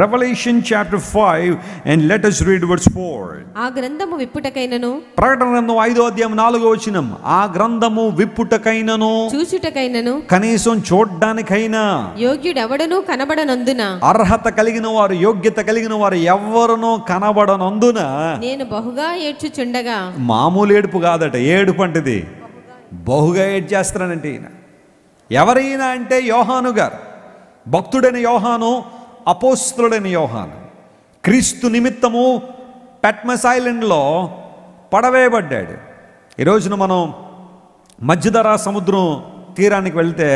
Revelation chapter 5 and let us read verse 4. ఆ గ్రంథము విప్పుటకైనను ప్రకటనను 5వ అధ్యాయం 4వ వచనం ఆ గ్రంథము విప్పుటకైనను చూచుటకైనను కనీసం చూడడానికైనా యోగ్యుడెవడను కనబడనందున అర్హత కలిగిన వారు యోగ్యత కలిగిన వారు ఎవ్వరును కనబడనందున నేను బహుగా ఏడ్చుచుండగా మామూలు ఏడుపు కాదట ఏడుపు అంటది బహుగా ఏడ్చేస్తానంటే ఈయన ఎవరైనా అంటే యోహాను గారు భక్తుడైన యోహాను అపోస్తుడైన యోహాను క్రీస్తు నిమిత్తము పెట్మస్ ఐలాండ్లో పడవేయబడ్డాడు. ఈరోజున మనం మధ్యధరా సముద్రం తీరానికి వెళ్తే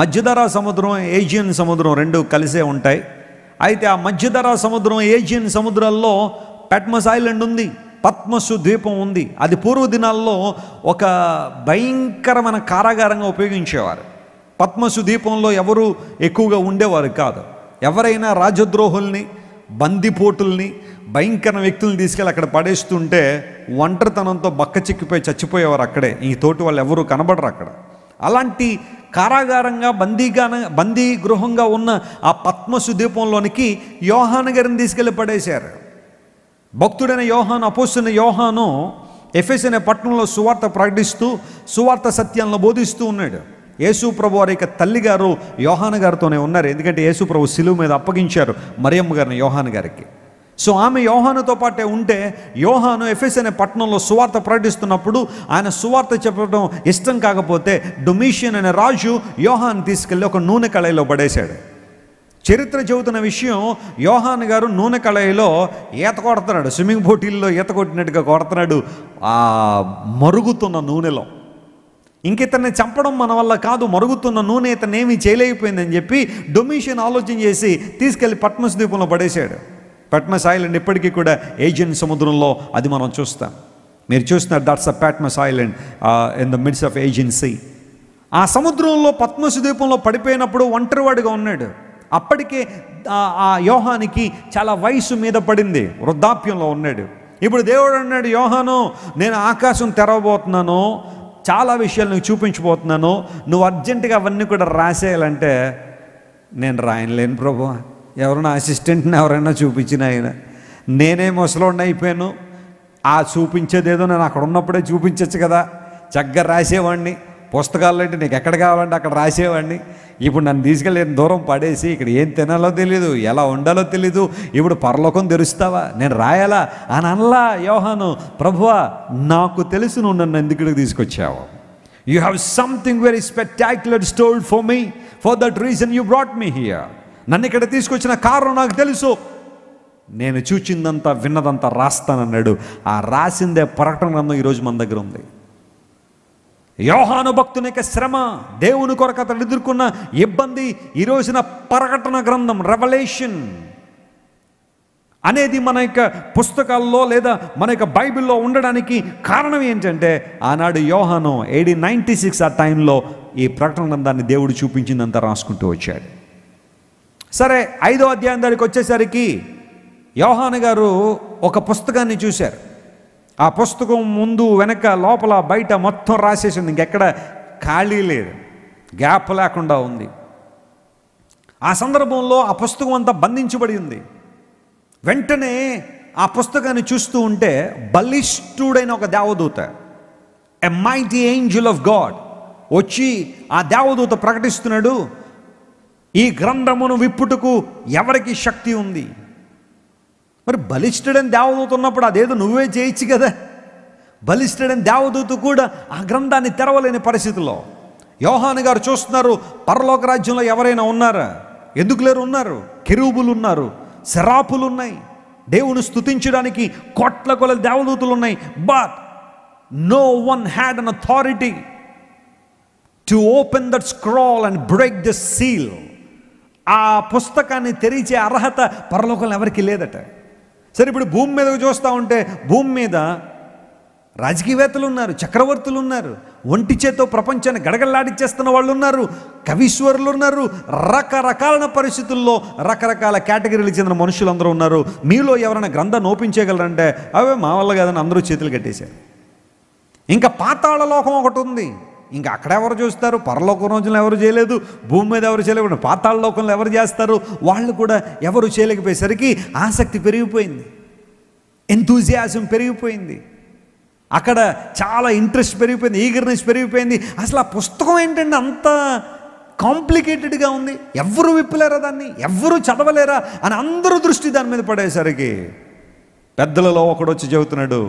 మధ్యధరా సముద్రం ఏజియన్ సముద్రం రెండు కలిసే ఉంటాయి. అయితే ఆ మధ్యధరా సముద్రం ఏజియన్ సముద్రాల్లో పెట్మస్ ఐలాండ్ ఉంది, పద్మసు ద్వీపం ఉంది. అది పూర్వ దినాల్లో ఒక భయంకరమైన కారాగారంగా ఉపయోగించేవారు. పద్మసు ద్వీపంలో ఎవరు ఎక్కువగా ఉండేవారు కాదు. ఎవరైనా రాజద్రోహుల్ని బందిపోటుల్ని భయంకర వ్యక్తులను తీసుకెళ్ళి అక్కడ పడేస్తుంటే ఒంటరితనంతో బక్క చిక్కిపోయి చచ్చిపోయేవారు అక్కడే. ఈ తోటి వాళ్ళు ఎవరు కనబడరు అక్కడ. అలాంటి కారాగారంగా బందీ గృహంగా ఉన్న ఆ పద్మసు ద్వీపంలోనికి యోహాను గారిని తీసుకెళ్ళి పడేశారు. భక్తుడైన యోహాను అపోస్తున్న యోహాను ఎఫెస్ అనే పట్టణంలో సువార్త ప్రకటిస్తూ సువార్త సత్యాలను బోధిస్తూ ఉన్నాడు. యేసు ప్రభు వారి యొక్క తల్లి గారు యోహాను గారితోనే ఉన్నారు. ఎందుకంటే యేసు ప్రభు శిలువు మీద అప్పగించారు మరియమ్మ గారిని యోహాను గారికి. సో ఆమె యోహానుతో పాటే ఉంటే యోహాను ఎఫెస్ అనే పట్టణంలో సువార్త ప్రకటిస్తున్నప్పుడు ఆయన సువార్త చెప్పడం ఇష్టం కాకపోతే డొమిషియన్ అనే రాజు యోహాను తీసుకెళ్ళి ఒక నూనె కళాయిలో పడేశాడు. చరిత్ర చెబుతున్న విషయం యోహాను గారు నూనె కళాయిలో ఈత కొడుతున్నాడు, స్విమ్మింగ్ పోటీల్లో ఈత కొట్టినట్టుగా కొడుతున్నాడు ఆ మరుగుతున్న నూనెలో. ఇంక ఇతన్ని చంపడం మన వల్ల కాదు, మరుగుతున్న నూనె ఇతను ఏమీ చేయలేకపోయిందని చెప్పి డొమిషియన్ ఆలోచన చేసి తీసుకెళ్లి పట్మస్ ద్వీపంలో పడేశాడు. పెట్మస్ ఐలాండ్ ఇప్పటికీ కూడా ఏజియన్ సముద్రంలో అది మనం చూస్తాం. మీరు చూస్తున్నారు that's a Patmos island in the midst of Aegean sea. ఆ సముద్రంలో పద్మసు ద్వీపంలో పడిపోయినప్పుడు ఒంటరివాడిగా ఉన్నాడు. అప్పటికే ఆ యోహానికి చాలా వయసు మీద పడింది, వృద్ధాప్యంలో ఉన్నాడు. ఇప్పుడు దేవుడు అన్నాడు, యోహాను నేను ఆకాశం తెరవబోతున్నాను, చాలా విషయాలు నువ్వు చూపించబోతున్నాను, నువ్వు అర్జెంటుగా అవన్నీ కూడా రాసేయాలంటే నేను రాయలేను ప్రభు, ఎవరైనా అసిస్టెంట్ని ఎవరైనా చూపించిన ఆయన, నేనే ముసలోడిని అయిపోయాను, ఆ చూపించేదేదో నేను అక్కడ ఉన్నప్పుడే చూపించచ్చు కదా, చక్కగా రాసేవాడిని, పుస్తకాలు అంటే నీకు ఎక్కడ కావాలంటే అక్కడ రాసేవాడిని, ఇప్పుడు నన్ను తీసుకెళ్ళి దూరం పడేసి ఇక్కడ ఏం తినాలో తెలీదు, ఎలా ఉండాలో తెలీదు, ఇప్పుడు పరలోకం తెరుస్తావా, నేను రాయాలా అని అనలా యోహాను. ప్రభువా నాకు తెలుసు నువ్వు నన్ను ఎందుకు తీసుకొచ్చావు, you have something very spectacular stored for me, for that reason you brought me here, నన్ను ఇక్కడ తీసుకొచ్చిన కారణం నాకు తెలుసు, నేను చూచిందంతా విన్నదంతా రాస్తానన్నాడు. ఆ రాసిందే ప్రకటన గ్రంథం ఈరోజు మన దగ్గర ఉంది. యోహాను భక్తుని యొక్క శ్రమ, దేవుని కొరకు అతను ఎదుర్కొన్న ఇబ్బంది ఈ రోజున ప్రకటన గ్రంథం రెవల్యూషన్ అనేది మన యొక్క పుస్తకాల్లో లేదా మన యొక్క బైబిల్లో ఉండడానికి కారణం ఏంటంటే ఆనాడు యోహాను AD 96 ఆ టైంలో ఈ ప్రకటన గ్రంథాన్ని దేవుడు చూపించిందంతా రాసుకుంటూ వచ్చాడు. సరే 5వ అధ్యాయం దానికి వచ్చేసరికి యోహాను గారు ఒక పుస్తకాన్ని చూశారు. ఆ పుస్తకం ముందు వెనక లోపల బయట మొత్తం రాసేసింది, ఇంకెక్కడ ఖాళీ లేదు, గ్యాప్ లేకుండా ఉంది. ఆ సందర్భంలో ఆ పుస్తకం అంతా బంధించబడి ఉంది. వెంటనే ఆ పుస్తకాన్ని చూస్తూ ఉంటే బలిష్ఠుడైన ఒక దేవదూత, a mighty angel of God వచ్చి ఆ దేవదూత ప్రకటిస్తున్నాడు, ఈ గ్రంథమును విప్పుటకు ఎవరికి శక్తి ఉంది. మరి బలిష్ఠుడని దేవదూత ఉన్నప్పుడు అదేదో నువ్వే చేయొచ్చు కదా. బలిష్ఠుడని దేవదూత కూడా ఆ గ్రంథాన్ని తెరవలేని పరిస్థితిలో యోహాను గారు చూస్తున్నారు, పరలోక రాజ్యంలో ఎవరైనా ఉన్నారా, ఎందుకు లేరు, ఉన్నారు, కెరూబులు ఉన్నారు, శరాపులు ఉన్నాయి, దేవుని స్తుతించడానికి కోట్ల కొలది దేవదూతలు ఉన్నాయి, but no one had an authority to open that scroll and break the seal. ఆ పుస్తకాన్ని తెరిచే అర్హత పరలోకంలో ఎవరికి లేదట. సరే ఇప్పుడు భూమి మీదకు చూస్తూ ఉంటే భూమి మీద రాజకీయవేత్తలు ఉన్నారు, చక్రవర్తులు ఉన్నారు, ఒంటి చేతో ప్రపంచాన్ని గడగడలాడిచ్చేస్తున్న వాళ్ళు ఉన్నారు, కవీశ్వరులు ఉన్నారు, రకరకాల పరిస్థితుల్లో రకరకాల కేటగిరీలకు చెందిన మనుషులందరూ ఉన్నారు. మీలో ఎవరైనా గ్రంథాన్ని ఓపెన్ చేయగలరంటే అవే మా వల్ల కాదని అందరూ చేతులు కట్టేశారు. ఇంకా పాతాళ లోకం ఒకటి ఉంది, ఇంకా అక్కడ ఎవరు చూస్తారు? పరలోక రోజులు ఎవరు చేయలేదు, భూమి మీద ఎవరు చేయలేకుండా పాతాళ లోకంలో ఎవరు చేస్తారు? వాళ్ళు కూడా ఎవరు చేయలేకపోయేసరికి ఆసక్తి పెరిగిపోయింది, ఎంతూజియాజం పెరిగిపోయింది, అక్కడ చాలా ఇంట్రెస్ట్ పెరిగిపోయింది, ఈగర్నెస్ పెరిగిపోయింది. అసలు ఆ పుస్తకం ఏంటంటే అంత కాంప్లికేటెడ్గా ఉంది, ఎవరు విప్పలేరా దాన్ని, ఎవరు చదవలేరా అని అందరూ దృష్టి దాని మీద పడేసరికి పెద్దలలో ఒకడు వచ్చి చెబుతున్నాడు.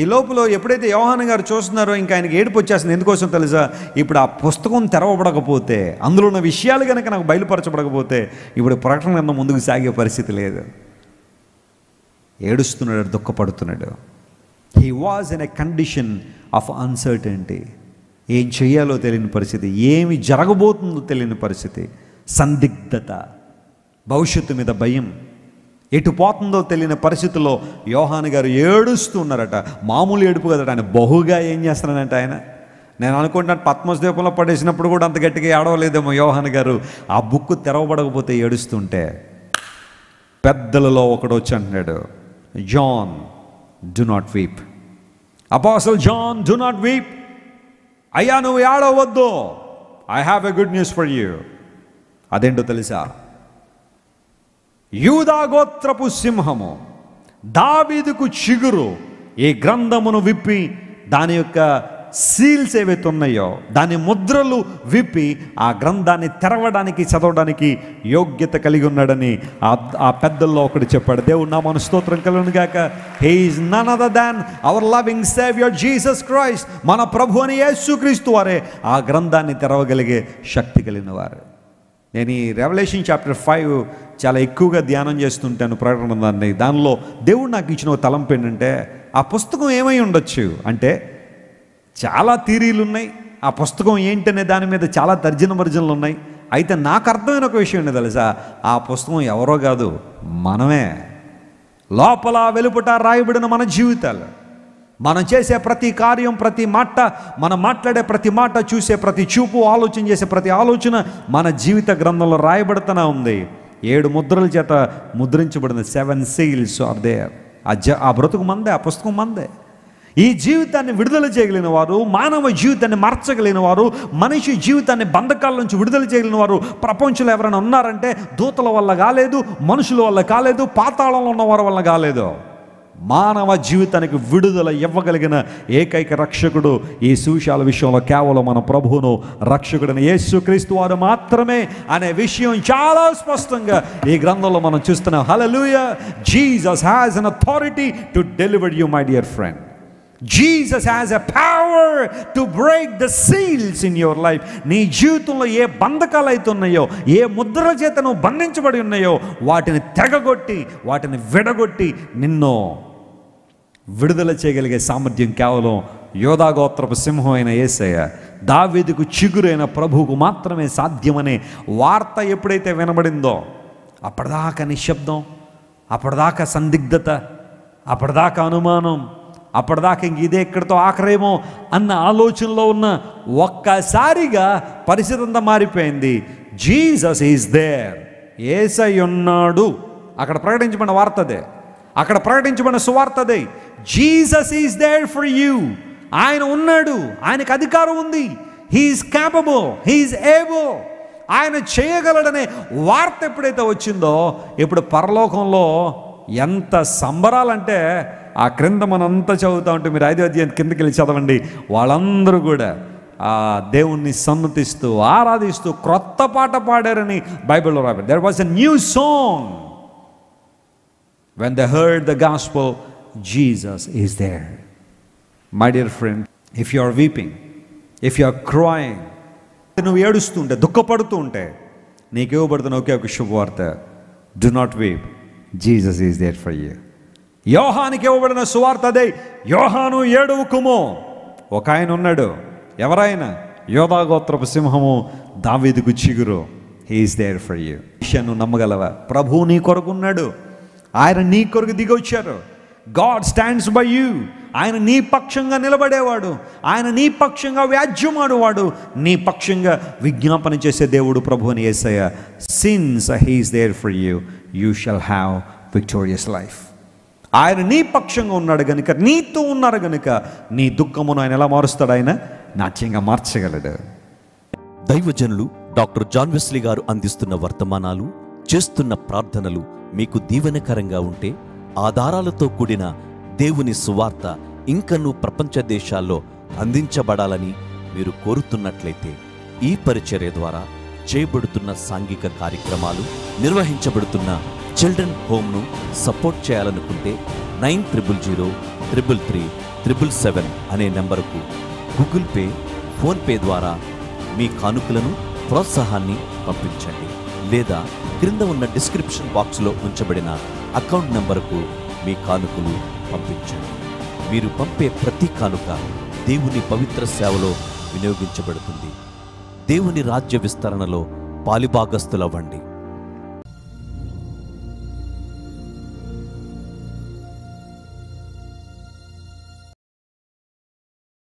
ఈ లోపల ఎప్పుడైతే యోహాను గారు చూస్తున్నారో ఇంకా ఆయనకి ఏడుపు వచ్చేస్తుంది. ఎందుకోసం తెలుసా? ఇప్పుడు ఆ పుస్తకం తెరవబడకపోతే, అందులో ఉన్న విషయాలు కనుక నాకు బయలుపరచబడకపోతే ఇప్పుడు ప్రకటన కింద ముందుకు సాగే పరిస్థితి లేదు. ఏడుస్తున్నాడు, దుఃఖపడుతున్నాడు. He was in a condition of uncertainty. ఏం చేయాలో తెలియని పరిస్థితి, ఏమి జరగబోతుందో తెలియని పరిస్థితి, సందిగ్ధత, భవిష్యత్తు మీద భయం, ఎటు పోతుందో తెలియని పరిస్థితుల్లో యోహాను గారు ఏడుస్తూ ఉన్నారట. మామూలు ఏడుపు కదట, ఆయన బహుగా ఏం చేస్తున్నానంటే ఆయన, నేను అనుకుంటున్నాను పద్మస్ ద్వీపంలో పడేసినప్పుడు కూడా అంత గట్టిగా ఏడవలేదేమో యోహాను గారు. ఆ బుక్ తెరవబడకపోతే ఏడుస్తుంటే పెద్దలలో ఒకడు వచ్చి అంటున్నాడు, John do not weep, apostle John do not weep, అయ్యా నువ్వు ఏడవద్దు, I have a good news for you. అదేంటో తెలుసా? యూదా గోత్రపు సింహము, దావీదుకు చిగురు ఈ గ్రంథమును విప్పి దాని యొక్క సీల్స్ ఏవైతే ఉన్నాయో దాని ముద్రలు విప్పి ఆ గ్రంథాన్ని తెరవడానికి చదవడానికి యోగ్యత కలిగి ఉన్నాడని ఆ పెద్దల్లో ఒకటి చెప్పాడు. దేవుడు నా మన స్తోత్రం కలుగును గాక. He is none other than our loving saviour Jesus Christ. మన ప్రభు అని యేసుక్రీస్తు వారే ఆ గ్రంథాన్ని తెరవగలిగే శక్తి కలిగిన వారు. నేను ఈ రెవల్యూషన్ చాప్టర్ 5 చాలా ఎక్కువగా ధ్యానం చేస్తుంటాను. ప్రకటన దాన్ని, దానిలో దేవుడు నాకు ఇచ్చిన తలంపు ఏంటంటే ఆ పుస్తకం ఏమై ఉండొచ్చు అంటే, చాలా థీరీలు ఉన్నాయి, ఆ పుస్తకం ఏంటనే దాని మీద చాలా తర్జన భర్జనలు ఉన్నాయి. అయితే నాకు అర్థమైన ఒక విషయం ఏంటో తెలుసా? ఆ పుస్తకం ఎవరో కాదు, మనమే. లోపల వెలుపట రాయబడిన మన జీవితాలు, మనం చేసే ప్రతి కార్యం, ప్రతి మాట, మనం మాట్లాడే ప్రతి మాట, చూసే ప్రతి చూపు, ఆలోచన చేసే ప్రతి ఆలోచన మన జీవిత గ్రంథంలో రాయబడుతూనే ఉంది. 7 ముద్రల చేత ముద్రించబడిన 7 seals ఆర్ దేర్. ఆ బ్రతుకు మందే, ఆ పుస్తకం మందే. ఈ జీవితాన్ని విడుదల చేయగలిగిన వారు, మానవ జీవితాన్ని మార్చగలిగిన వారు, మనిషి జీవితాన్ని బంధకాల నుంచి విడుదల చేయగలిగిన వారు ప్రపంచంలో ఎవరైనా ఉన్నారంటే దూతల వల్ల కాలేదు, మనుషుల వల్ల కాలేదు, పాతాళంలో ఉన్నవారి వల్ల కాలేదు. మానవ జీవితానికి విడుదల ఇవ్వగలిగిన ఏకైక రక్షకుడు ఈ సువిశాల విషయంలో కేవలం మన ప్రభువును రక్షకుడైన యేసుక్రీస్తు వారు మాత్రమే అనే విషయం చాలా స్పష్టంగా ఈ గ్రంథంలో మనం చూస్తున్నాం. Hallelujah. Jesus has an authority to deliver you my dear friend. Jesus has a power to break the seals in your life. నీ జీవితంలో ఏ బంధకాలు అయితే ఉన్నాయో, ఏ ముద్రల చేత నువ్వు బంధించబడి ఉన్నాయో వాటిని తెగగొట్టి, వాటిని విడగొట్టి నిన్ను విడుదల చేయగలిగే సామర్థ్యం కేవలం యోధా గోత్రపు సింహం అయిన యేసయ్య, దావీదుకు చిగురైన ప్రభువుకు మాత్రమే సాధ్యమనే వార్త ఎప్పుడైతే వినబడిందో అప్పటిదాకా నిశ్శబ్దం, అప్పటిదాకా సందిగ్ధత, అప్పటిదాకా అనుమానం, అప్పటిదాకా ఇంక ఇదే ఇక్కడితో ఆఖరేమో అన్న ఆలోచనలో ఉన్న ఒక్కసారిగా పరిస్థితి అంతా మారిపోయింది. Jesus is there. యేసై ఉన్నాడు. అక్కడ ప్రకటించబడిన వార్తదే, అక్కడ ప్రకటించబడిన సువార్తదే. Jesus is there for you. ఆయన ఉన్నాడు, ఆయనకు అధికారం ఉంది. He's capable, he's able. ఆయన చేయగలడనే వార్త ఎప్పుడైతే వచ్చిందో ఇప్పుడు పరలోకంలో ఎంత సంబరాలంటే, ఆ క్రింద మనంతా చదువుతూ ఉంటే మీరు 5వ అధ్యాయం కిందకి వెళ్ళి చదవండి, వాళ్ళందరూ కూడా ఆ దేవుణ్ణి సన్నుతిస్తూ ఆరాధిస్తూ క్రొత్త పాట పాడారని బైబిల్లో రాయబడింది. There was a new song when they heard the gospel Jesus is there. My dear friend, if you are weeping, if you are crying, నువ్వు ఏడుస్తుంటే దుఃఖపడుతూ ఉంటే నీకు ఇవ్వబడుతున్న ఒకే ఒక శుభవార్త, do not weep, Jesus is there for you. యోహానికి ఇవ్వబడిన సువార్త అదే, యోహాను ఏడువుకుము, ఒక ఆయన ఉన్నాడు. ఎవరైనా యోధా గోత్రపు సింహము, దావీదుకు చిగురు, he is there for you. విషయాన్ని నమ్మగలవా? ప్రభువు నీ కొరకు ఉన్నాడు, ఆయన నీ కొరకు దిగొచ్చారు. God stands by you. ఆయన నీ పక్షంగా నిలబడేవాడు, ఆయన నీ పక్షంగా వ్యాజ్యమాడువాడు, నీ పక్షంగా విజ్ఞాపన చేసే దేవుడు ప్రభు అని యేసయ్య. Since he is there for you, you shall have victorious life. ఆయన నీ పక్షంగా ఉన్నాడు గనుక, నీతో ఉన్నారు గనుక నీ దుఃఖమును ఆయన ఎలా మారుస్తాడు? ఆయన నాట్యంగా మార్చగలడు. దైవజనులు డాక్టర్ జాన్ వెస్లీ గారు అందిస్తున్న వర్తమానాలు, చేస్తున్న ప్రార్థనలు మీకు దీవెనకరంగా ఉంటే ఆధారాలతో కూడిన దేవుని సువార్త ఇంకనూ ప్రపంచ దేశాల్లో అందించబడాలని మీరు కోరుతున్నట్లయితే ఈ పరిచర్య ద్వారా చేయబడుతున్న సాంఘిక కార్యక్రమాలు, నిర్వహించబడుతున్న చిల్డ్రన్ హోమ్ను సపోర్ట్ చేయాలనుకుంటే 90003337 అనే నెంబరుకు గూగుల్ పే, ఫోన్పే ద్వారా మీ కానుకలను, ప్రోత్సాహాన్ని పంపించండి. లేదా క్రింద ఉన్న డిస్క్రిప్షన్ బాక్స్లో ఉంచబడిన అకౌంట్ నెంబరుకు మీ కానుకలు పంపించండి. మీరు పంపే ప్రతి కానుక దేవుని పవిత్ర సేవలో వినియోగించబడుతుంది. దేవుని రాజ్య విస్తరణలో పాలిభాగస్తులవ్వండి.